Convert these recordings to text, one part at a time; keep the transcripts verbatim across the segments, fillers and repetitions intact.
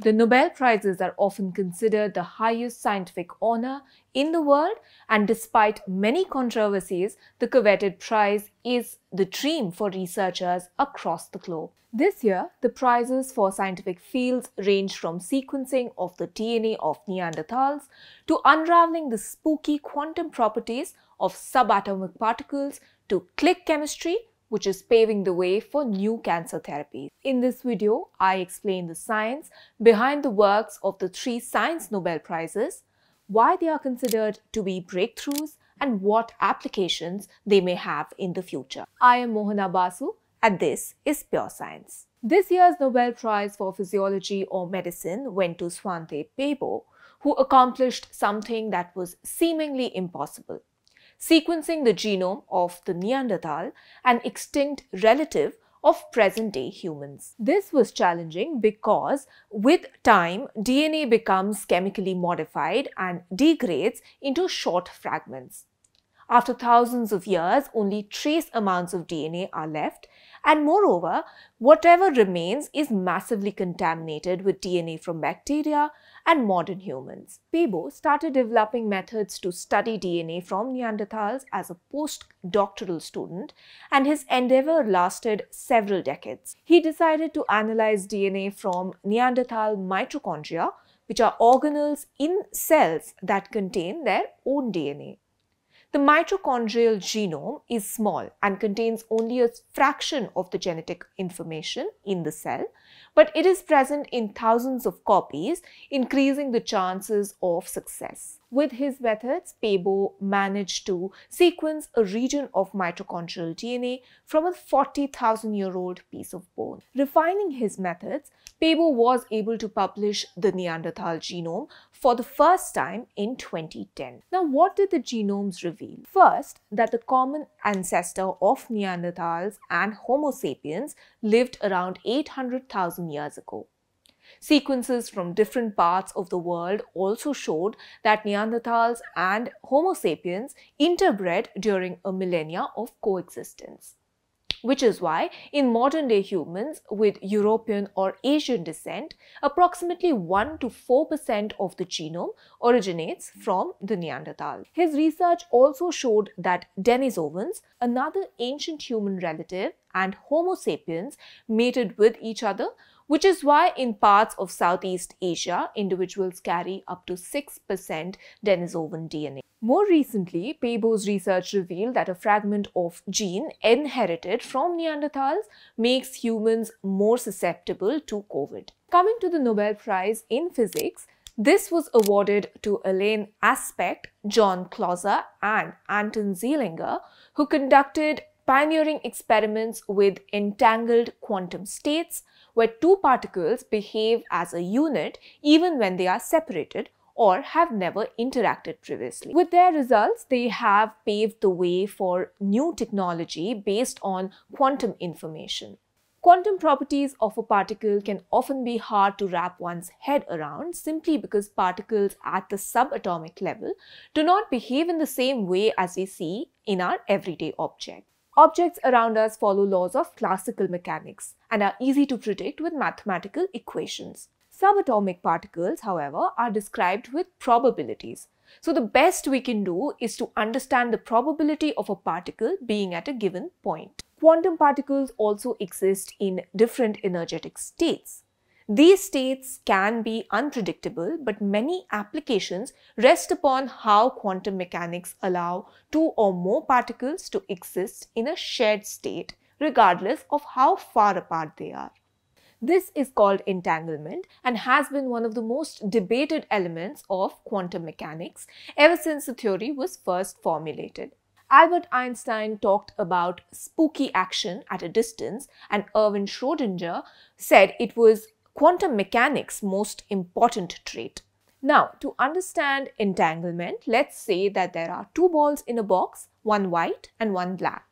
The Nobel Prizes are often considered the highest scientific honor in the world, and despite many controversies, the coveted prize is the dream for researchers across the globe. This year, the prizes for scientific fields range from sequencing of the D N A of Neanderthals to unraveling the spooky quantum properties of subatomic particles to click chemistry, which is paving the way for new cancer therapies. In this video, I explain the science behind the works of the three Science Nobel Prizes, why they are considered to be breakthroughs, and what applications they may have in the future. I am Mohana Basu, and this is Pure Science. This year's Nobel Prize for Physiology or Medicine went to Svante Pääbo, who accomplished something that was seemingly impossible: sequencing the genome of the Neanderthal, an extinct relative of present-day humans. This was challenging because, with time, D N A becomes chemically modified and degrades into short fragments. After thousands of years, only trace amounts of D N A are left, and moreover, whatever remains is massively contaminated with D N A from bacteria and modern humans. Pääbo started developing methods to study D N A from Neanderthals as a postdoctoral student, and his endeavor lasted several decades. He decided to analyze D N A from Neanderthal mitochondria, which are organelles in cells that contain their own D N A. The mitochondrial genome is small and contains only a fraction of the genetic information in the cell, but it is present in thousands of copies, increasing the chances of success. With his methods, Pääbo managed to sequence a region of mitochondrial D N A from a forty thousand year old piece of bone. Refining his methods, Pääbo was able to publish the Neanderthal genome for the first time in twenty ten. Now, what did the genomes reveal? First, that the common ancestor of Neanderthals and Homo sapiens lived around eight hundred thousand years ago. Sequences from different parts of the world also showed that Neanderthals and Homo sapiens interbred during a millennia of coexistence, which is why in modern-day humans with European or Asian descent, approximately one to four percent of the genome originates from the Neanderthal. His research also showed that Denisovans, another ancient human relative, and Homo sapiens mated with each other, which is why in parts of Southeast Asia, individuals carry up to six percent Denisovan D N A. More recently, Pääbo's research revealed that a fragment of gene inherited from Neanderthals makes humans more susceptible to COVID. Coming to the Nobel Prize in Physics, this was awarded to Alain Aspect, John Clauser, and Anton Zeilinger, who conducted pioneering experiments with entangled quantum states, where two particles behave as a unit even when they are separated or have never interacted previously. With their results, they have paved the way for new technology based on quantum information. Quantum properties of a particle can often be hard to wrap one's head around simply because particles at the subatomic level do not behave in the same way as we see in our everyday objects. Objects around us follow laws of classical mechanics and are easy to predict with mathematical equations. Subatomic particles, however, are described with probabilities. So the best we can do is to understand the probability of a particle being at a given point. Quantum particles also exist in different energetic states. These states can be unpredictable, but many applications rest upon how quantum mechanics allow two or more particles to exist in a shared state, regardless of how far apart they are. This is called entanglement and has been one of the most debated elements of quantum mechanics ever since the theory was first formulated. Albert Einstein talked about spooky action at a distance, and Erwin Schrödinger said it was quantum mechanics' most important trait. Now, to understand entanglement, let's say that there are two balls in a box, one white and one black.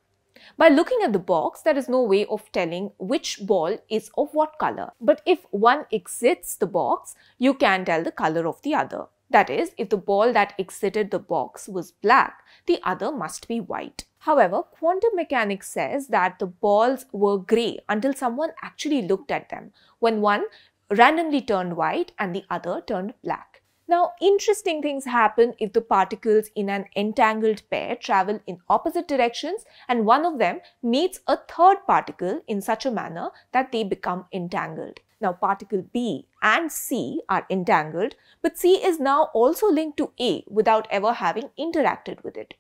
By looking at the box, there is no way of telling which ball is of what color. But if one exits the box, you can tell the color of the other. That is, if the ball that exited the box was black, the other must be white. However, quantum mechanics says that the balls were grey until someone actually looked at them. When one randomly turned white and the other turned black. Now, interesting things happen if the particles in an entangled pair travel in opposite directions and one of them meets a third particle in such a manner that they become entangled. Now, particle B and C are entangled, but C is now also linked to A without ever having interacted with it.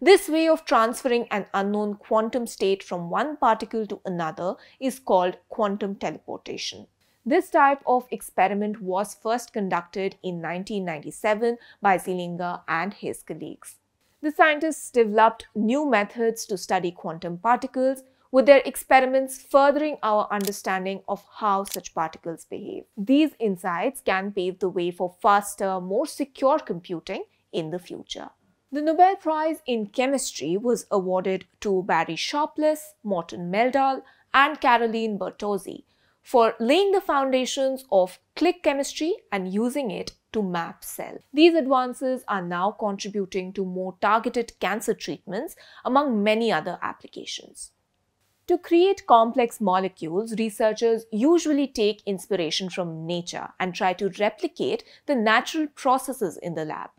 This way of transferring an unknown quantum state from one particle to another is called quantum teleportation. This type of experiment was first conducted in nineteen ninety-seven by Zeilinger and his colleagues. The scientists developed new methods to study quantum particles, with their experiments furthering our understanding of how such particles behave. These insights can pave the way for faster, more secure computing in the future. The Nobel Prize in Chemistry was awarded to Barry Sharpless, Morten Meldal, and Caroline Bertozzi for laying the foundations of click chemistry and using it to map cells. These advances are now contributing to more targeted cancer treatments, among many other applications. To create complex molecules, researchers usually take inspiration from nature and try to replicate the natural processes in the lab.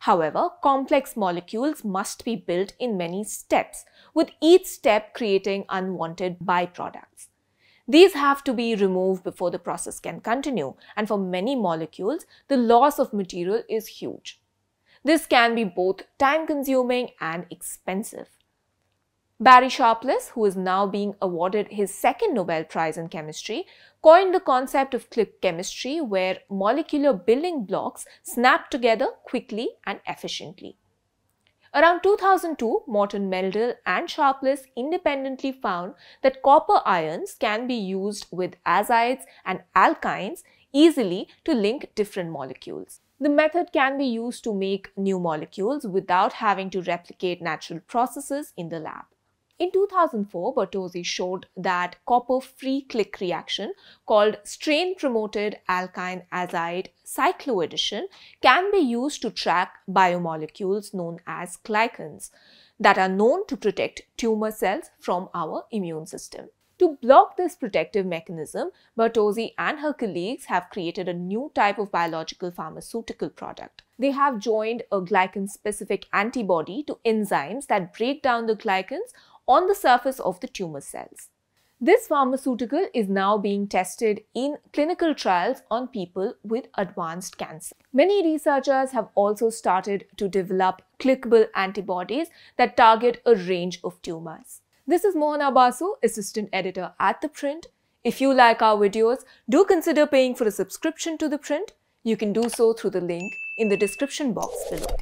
However, complex molecules must be built in many steps, with each step creating unwanted byproducts. These have to be removed before the process can continue, and for many molecules, the loss of material is huge. This can be both time-consuming and expensive. Barry Sharpless, who is now being awarded his second Nobel Prize in Chemistry, coined the concept of click chemistry, where molecular building blocks snap together quickly and efficiently. Around two thousand two, Morten Meldal and Sharpless independently found that copper ions can be used with azides and alkynes easily to link different molecules. The method can be used to make new molecules without having to replicate natural processes in the lab. In two thousand four, Bertozzi showed that copper-free click reaction, called strain-promoted alkyne-azide cycloaddition, can be used to track biomolecules known as glycans that are known to protect tumor cells from our immune system. To block this protective mechanism, Bertozzi and her colleagues have created a new type of biological pharmaceutical product. They have joined a glycan-specific antibody to enzymes that break down the glycans on the surface of the tumor cells. This pharmaceutical is now being tested in clinical trials on people with advanced cancer. Many researchers have also started to develop clickable antibodies that target a range of tumors. This is Mohana Basu, assistant editor at The Print. If you like our videos, do consider paying for a subscription to The Print. You can do so through the link in the description box below.